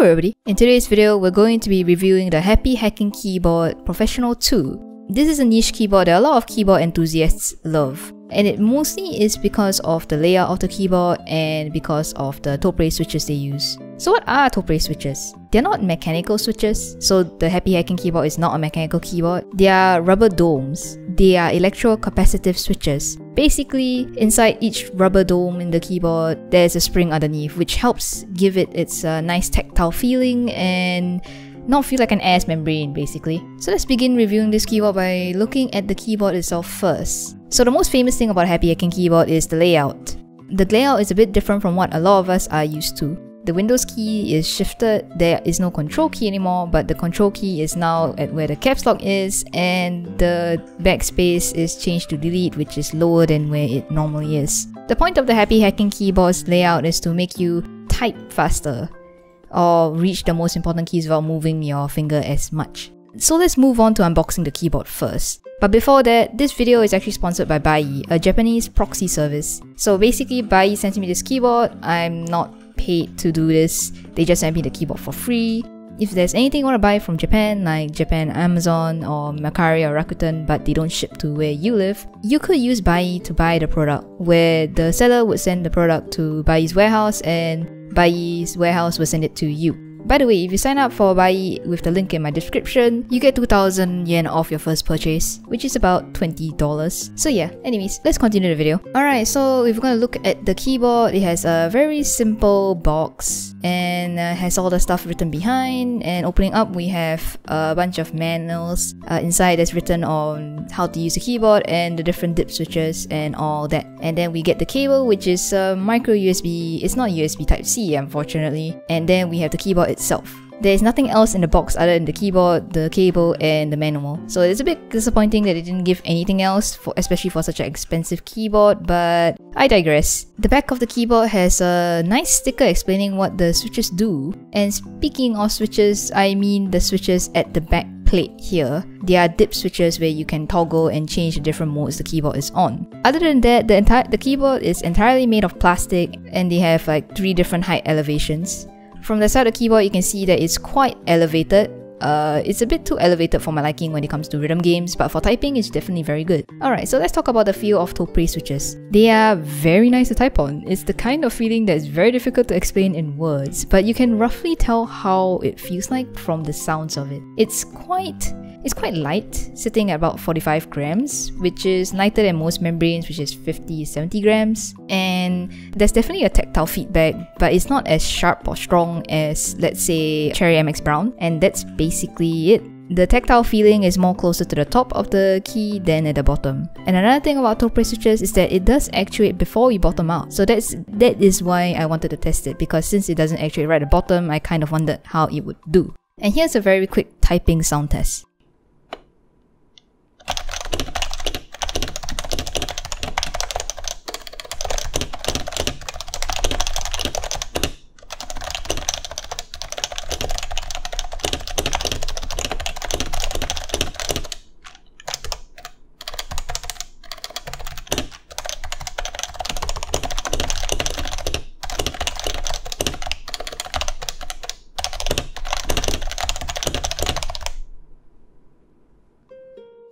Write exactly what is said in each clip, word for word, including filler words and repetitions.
Hello everybody, in today's video we're going to be reviewing the Happy Hacking Keyboard Professional two. This is a niche keyboard that a lot of keyboard enthusiasts love, and it mostly is because of the layout of the keyboard and because of the Topre switches they use. So what are Topre switches? They're not mechanical switches, so the Happy Hacking Keyboard is not a mechanical keyboard. They are rubber domes. They are electrocapacitive switches. Basically, inside each rubber dome in the keyboard, there's a spring underneath, which helps give it its uh, nice tactile feeling and not feel like an air's membrane, basically. So let's begin reviewing this keyboard by looking at the keyboard itself first. So the most famous thing about a Happy Hacking keyboard is the layout. The layout is a bit different from what a lot of us are used to. The Windows key is shifted, there is no control key anymore, but the control key is now at where the caps lock is, and the backspace is changed to delete, which is lower than where it normally is. The point of the Happy Hacking Keyboard's layout is to make you type faster, or reach the most important keys without moving your finger as much. So let's move on to unboxing the keyboard first. But before that, this video is actually sponsored by Buyee, a Japanese proxy service. So basically, Buyee sent me this keyboard. I'm not paid to do this, they just sent me the keyboard for free. If there's anything you want to buy from Japan, like Japan Amazon or Mercari or Rakuten, but they don't ship to where you live, you could use Buyee to buy the product, where the seller would send the product to Buyee's warehouse and Buyee's warehouse would send it to you. By the way, if you sign up for Buyee with the link in my description, you get two thousand yen off your first purchase, which is about twenty dollars. So yeah, anyways, let's continue the video. Alright, so if we're gonna look at the keyboard, it has a very simple box and uh, has all the stuff written behind, and opening up we have a bunch of manuals uh, inside that's written on how to use the keyboard and the different dip switches and all that. And then we get the cable, which is a uh, micro U S B, it's not U S B type C unfortunately, and then we have the keyboard itself. There is nothing else in the box other than the keyboard, the cable, and the manual. So it's a bit disappointing that they didn't give anything else, for, especially for such an expensive keyboard, but I digress. The back of the keyboard has a nice sticker explaining what the switches do. And speaking of switches, I mean the switches at the back plate here. There are dip switches where you can toggle and change the different modes the keyboard is on. Other than that, the, entire, the keyboard is entirely made of plastic, and they have like three different height elevations. From the side of the keyboard, you can see that it's quite elevated. Uh, it's a bit too elevated for my liking when it comes to rhythm games, but for typing, it's definitely very good. Alright, so let's talk about the feel of Topre switches. They are very nice to type on. It's the kind of feeling that's very difficult to explain in words, but you can roughly tell how it feels like from the sounds of it. It's quite... It's quite light, sitting at about forty-five grams, which is lighter than most membranes, which is fifty to seventy grams. And there's definitely a tactile feedback, but it's not as sharp or strong as, let's say, Cherry M X Brown, and that's basically it. The tactile feeling is more closer to the top of the key than at the bottom. And another thing about Topre switches is that it does actuate before we bottom out. So that's, that is why I wanted to test it, because since it doesn't actuate right at the bottom, I kind of wondered how it would do. And here's a very quick typing sound test.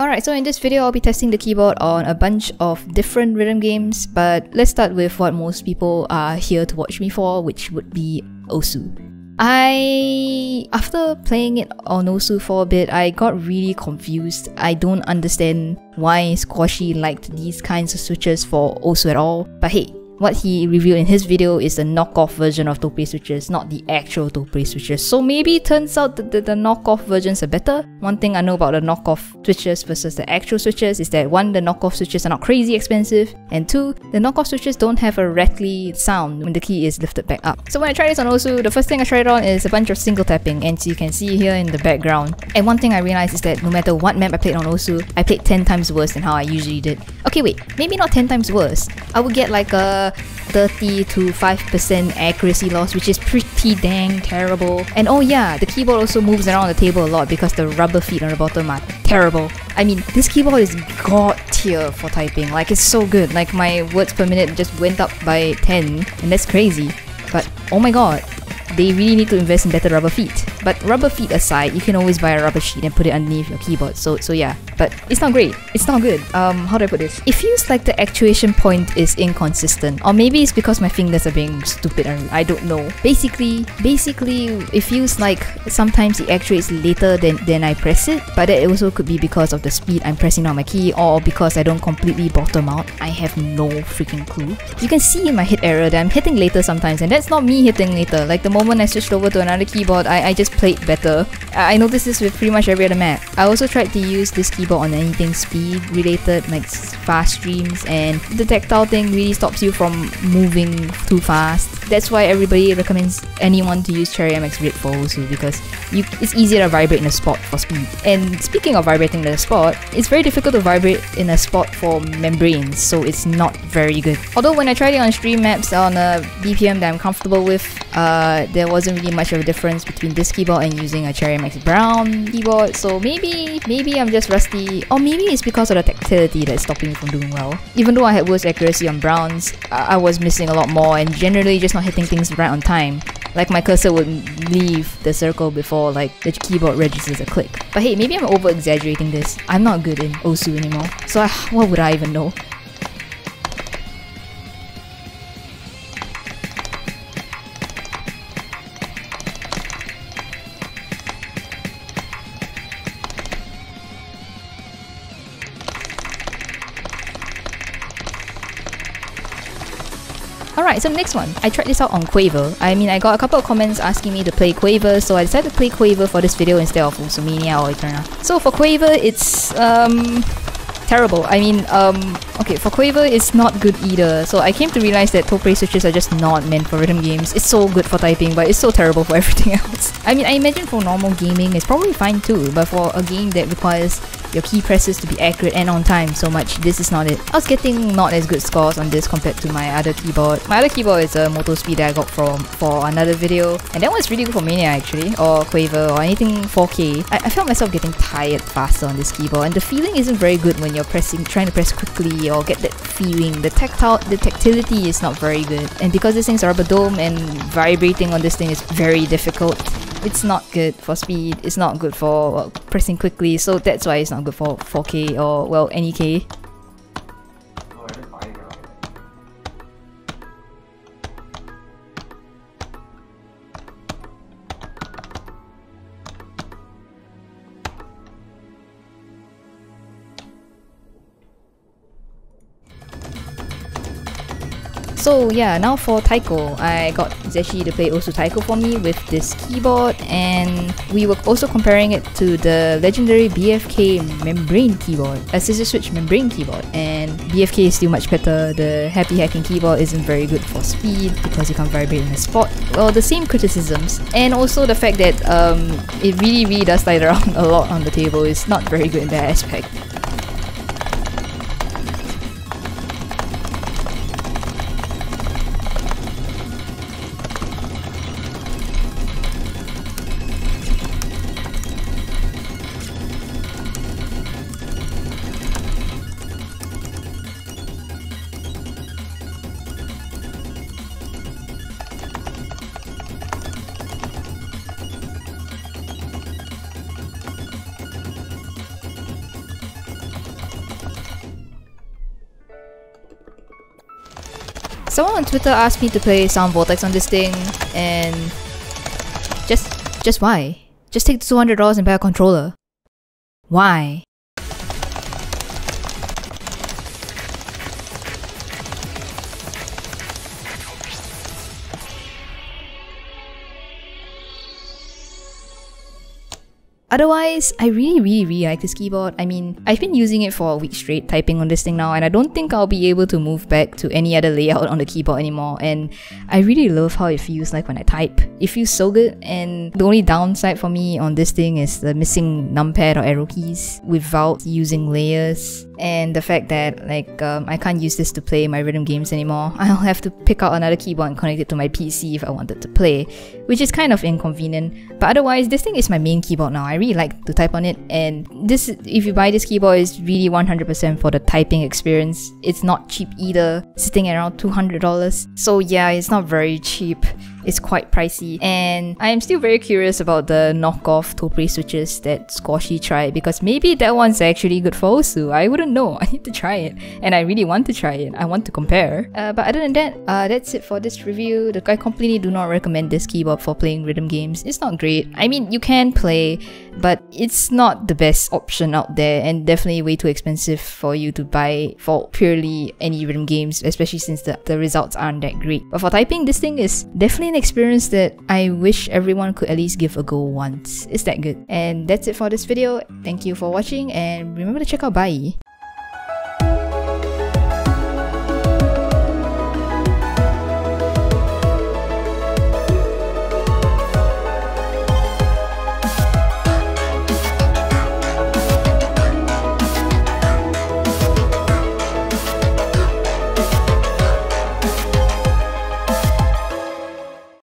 Alright, so in this video, I'll be testing the keyboard on a bunch of different rhythm games, but let's start with what most people are here to watch me for, which would be osu. I... After playing it on osu for a bit, I got really confused. I don't understand why Squashy liked these kinds of switches for osu at all, but hey, what he reviewed in his video is the knockoff version of Topre switches, not the actual Topre switches. So maybe it turns out that the, the knockoff versions are better. One thing I know about the knockoff switches versus the actual switches is that one, the knockoff switches are not crazy expensive, and two, the knockoff switches don't have a rattly sound when the key is lifted back up. So when I tried this on osu, the first thing I tried on is a bunch of single tapping, and so you can see here in the background. And one thing I realized is that no matter what map I played on osu, I played ten times worse than how I usually did. Okay wait, maybe not ten times worse. I would get like a thirty to five percent accuracy loss, which is pretty dang terrible. And oh yeah, the keyboard also moves around the table a lot because the rubber feet on the bottom are terrible. I mean, this keyboard is god tier for typing, like it's so good, like my words per minute just went up by ten, and that's crazy. But oh my god, they really need to invest in better rubber feet. But rubber feet aside, you can always buy a rubber sheet and put it underneath your keyboard. So so yeah, but it's not great. It's not good. Um, how do I put this? It feels like the actuation point is inconsistent, or maybe it's because my fingers are being stupid and I don't know. Basically, basically, it feels like sometimes it actuates later than than I press it. But that also could be because of the speed I'm pressing on my key, or because I don't completely bottom out. I have no freaking clue. You can see in my hit error that I'm hitting later sometimes, and that's not me hitting later. Like the moment I switched over to another keyboard, I, I just played better. I, I noticed this with pretty much every other map. I also tried to use this keyboard on anything speed related, like fast streams, and the tactile thing really stops you from moving too fast. That's why everybody recommends anyone to use Cherry M X Red for osu!, because you, it's easier to vibrate in a spot for speed. And speaking of vibrating in a spot, it's very difficult to vibrate in a spot for membranes, so it's not very good. Although when I tried it on stream maps on a B P M that I'm comfortable with, uh, there wasn't really much of a difference between this keyboard and using a Cherry M X Brown keyboard, so maybe, maybe I'm just rusty, or maybe it's because of the tactility that's stopping me from doing well. Even though I had worse accuracy on Browns, I, I was missing a lot more and generally just not hitting things right on time. Like my cursor would leave the circle before like the keyboard registers a click. But hey, maybe I'm over exaggerating this. I'm not good in osu! Anymore, so I, what would I even know? Alright, so the next one. I tried this out on Quaver. I mean, I got a couple of comments asking me to play Quaver, so I decided to play Quaver for this video instead of Osumania or Eterna. So for Quaver, it's um terrible. I mean, um okay, for Quaver, it's not good either. So I came to realize that Topre switches are just not meant for rhythm games. It's so good for typing, but it's so terrible for everything else. I mean, I imagine for normal gaming, it's probably fine too, but for a game that requires your key presses to be accurate and on time so much, this is not it. I was getting not as good scores on this compared to my other keyboard. My other keyboard is a Moto Speed that I got from for another video, and that one's really good for Mania actually, or Quaver, or anything four K. I, I felt myself getting tired faster on this keyboard, and the feeling isn't very good when you're pressing, trying to press quickly or get that feeling. The tactile, the tactility is not very good, and because this thing's rubber dome and vibrating on this thing is very difficult. It's not good for speed, it's not good for well, pressing quickly, so that's why it's not good for four K or, well, any K. So yeah, now for taiko. I got Zeshi to play osu! Taiko for me with this keyboard, and we were also comparing it to the legendary B F K membrane keyboard, a scissor switch membrane keyboard, and B F K is still much better. The Happy Hacking Keyboard isn't very good for speed because you can't vibrate in a spot. Well, the same criticisms, and also the fact that um, it really really does slide around a lot on the table. It's not very good in that aspect. Someone on Twitter asked me to play Sound Vortex on this thing, and just just why? Just take the two hundred dollars and buy a controller. Why? Otherwise, I really really really like this keyboard. I mean, I've been using it for a week straight typing on this thing now, and I don't think I'll be able to move back to any other layout on the keyboard anymore, and I really love how it feels like when I type. It feels so good, and the only downside for me on this thing is the missing numpad or arrow keys without using layers, and the fact that like um, I can't use this to play my rhythm games anymore. I'll have to pick out another keyboard and connect it to my P C if I wanted to play, which is kind of inconvenient, but otherwise this thing is my main keyboard now. I really like to type on it, and this, if you buy this keyboard, is really one hundred percent for the typing experience. It's not cheap either, sitting at around two hundred dollars, so yeah, it's not very cheap. is quite pricey, and I am still very curious about the knockoff Topre switches that Squashy tried, because maybe that one's actually good for osu. I wouldn't know. I need to try it, and I really want to try it. I want to compare. Uh, but other than that, uh, that's it for this review. I completely do not recommend this keyboard for playing rhythm games. It's not great. I mean, you can play, but it's not the best option out there, and definitely way too expensive for you to buy for purely any rhythm games, especially since the, the results aren't that great. But for typing, this thing is definitely an experience that I wish everyone could at least give a go once. It's that good. And that's it for this video. Thank you for watching, and remember to check out Buyee.